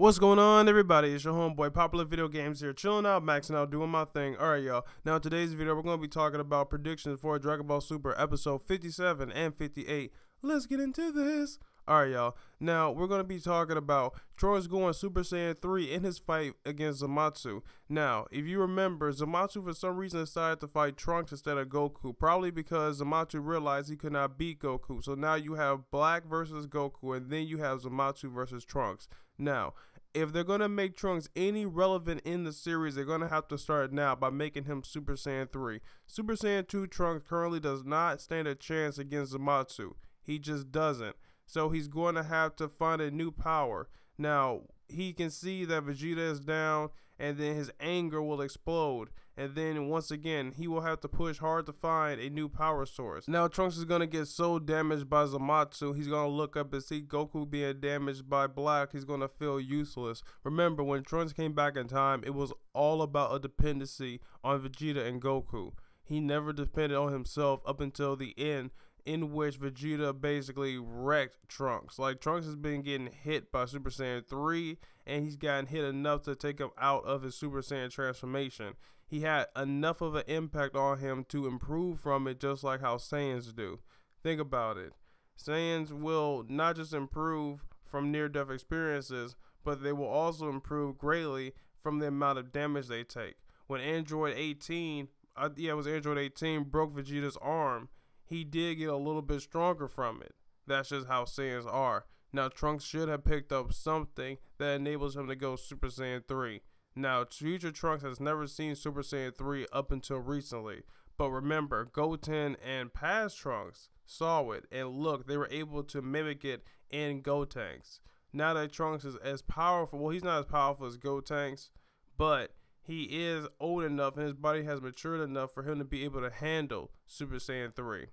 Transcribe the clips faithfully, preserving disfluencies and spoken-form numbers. What's going on, everybody? It's your homeboy Popular Video Games here, chilling out, maxing out, doing my thing. All right, y'all. Now, in today's video, we're going to be talking about predictions for Dragon Ball Super episode fifty-seven and fifty-eight. Let's get into this. All right, y'all. Now, we're going to be talking about Trunks going Super Saiyan three in his fight against Zamasu. Now, if you remember, Zamasu for some reason decided to fight Trunks instead of Goku, probably because Zamasu realized he could not beat Goku. So now you have Black versus Goku, and then you have Zamasu versus Trunks. Now, if they're going to make Trunks any relevant in the series, they're going to have to start now by making him Super Saiyan three. Super Saiyan two Trunks currently does not stand a chance against Zamasu. He just doesn't. So he's going to have to find a new power. Now, he can see that Vegeta is down, and then his anger will explode. And then, once again, he will have to push hard to find a new power source. Now, Trunks is going to get so damaged by Zamasu, he's going to look up and see Goku being damaged by Black. He's going to feel useless. Remember, when Trunks came back in time, it was all about a dependency on Vegeta and Goku. He never depended on himself up until the end, in which Vegeta basically wrecked Trunks. Like, Trunks has been getting hit by Super Saiyan three, and he's gotten hit enough to take him out of his Super Saiyan transformation. He had enough of an impact on him to improve from it, just like how Saiyans do. Think about it. Saiyans will not just improve from near-death experiences, but they will also improve greatly from the amount of damage they take. When Android eighteen, uh, yeah, it was Android eighteen, broke Vegeta's arm, he did get a little bit stronger from it. That's just how Saiyans are. Now, Trunks should have picked up something that enables him to go Super Saiyan three. Now, future Trunks has never seen Super Saiyan three up until recently. But remember, Goten and past Trunks saw it. And look, they were able to mimic it in Gotenks. Now that Trunks is as powerful, well, he's not as powerful as Gotenks, but he is old enough and his body has matured enough for him to be able to handle Super Saiyan three.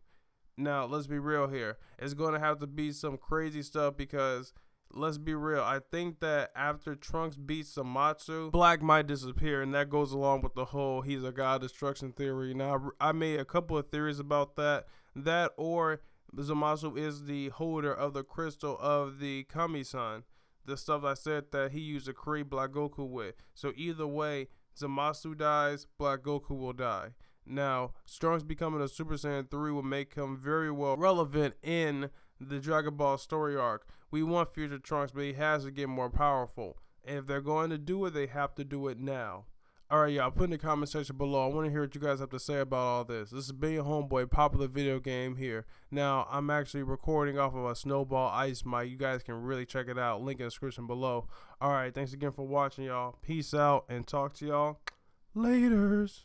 Now, let's be real here. It's going to have to be some crazy stuff because, let's be real, I think that after Trunks beats Zamasu, Black might disappear, and that goes along with the whole he's a god destruction theory. Now, I made a couple of theories about that. That or Zamasu is the holder of the crystal of the Kami-san, the stuff I said that he used to create Black Goku with. So either way, Zamasu dies, Black Goku will die. Now, Trunks becoming a Super Saiyan three will make him very well relevant in the Dragon Ball story arc. We want future Trunks, but he has to get more powerful. And if they're going to do it, they have to do it now. Alright, y'all, put in the comment section below. I want to hear what you guys have to say about all this. This has been your homeboy, Popular Video Game here. Now, I'm actually recording off of a Snowball Ice mic. You guys can really check it out. Link in the description below. Alright, thanks again for watching, y'all. Peace out, and talk to y'all laters.